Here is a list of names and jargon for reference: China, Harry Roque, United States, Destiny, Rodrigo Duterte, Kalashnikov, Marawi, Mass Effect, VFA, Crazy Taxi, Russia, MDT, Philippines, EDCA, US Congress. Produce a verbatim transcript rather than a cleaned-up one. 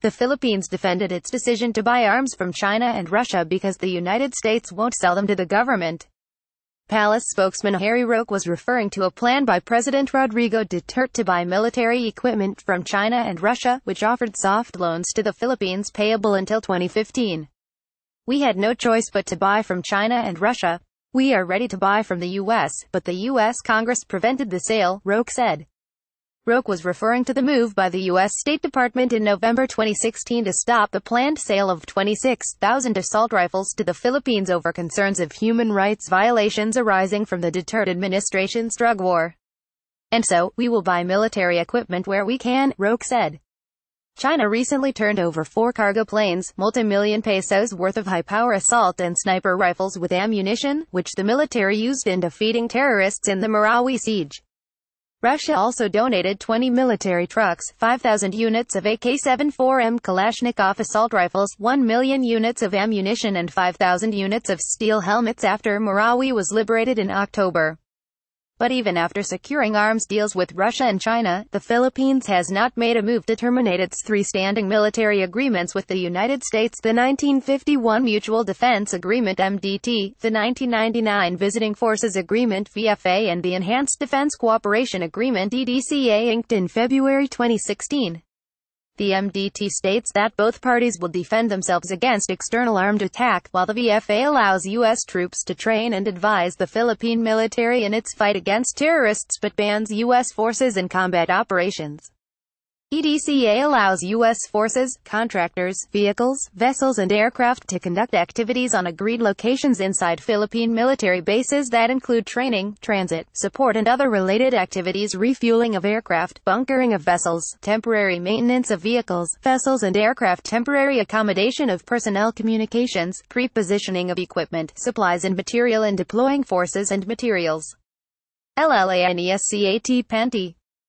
The Philippines defended its decision to buy arms from China and Russia because the United States won't sell them to the government. Palace spokesman Harry Roque was referring to a plan by President Rodrigo Duterte to buy military equipment from China and Russia, which offered soft loans to the Philippines payable until twenty fifteen. "We had no choice but to buy from China and Russia. We are ready to buy from the U S, but the U S Congress prevented the sale," Roque said. Roque was referring to the move by the U S State Department in November twenty sixteen to stop the planned sale of twenty-six thousand assault rifles to the Philippines over concerns of human rights violations arising from the Duterte administration's drug war. "And so, we will buy military equipment where we can," Roque said. China recently turned over four cargo planes, multi-million pesos worth of high-power assault and sniper rifles with ammunition, which the military used in defeating terrorists in the Marawi siege. Russia also donated twenty military trucks, five thousand units of A K seventy-four M Kalashnikov assault rifles, one million units of ammunition and five thousand units of steel helmets after Marawi was liberated in October. But even after securing arms deals with Russia and China, the Philippines has not made a move to terminate its three standing military agreements with the United States: the nineteen fifty-one Mutual Defense Agreement M D T, the nineteen ninety-nine Visiting Forces Agreement V F A and the Enhanced Defense Cooperation Agreement E D C A, inked in February twenty sixteen. The M D T states that both parties will defend themselves against external armed attack, while the V F A allows U S troops to train and advise the Philippine military in its fight against terrorists but bans U S forces in combat operations. E D C A allows U S forces, contractors, vehicles, vessels and aircraft to conduct activities on agreed locations inside Philippine military bases that include training, transit, support and other related activities, refueling of aircraft, bunkering of vessels, temporary maintenance of vehicles, vessels and aircraft, temporary accommodation of personnel, communications, pre-positioning of equipment, supplies and material and deploying forces and materials. LLANESCAT Panty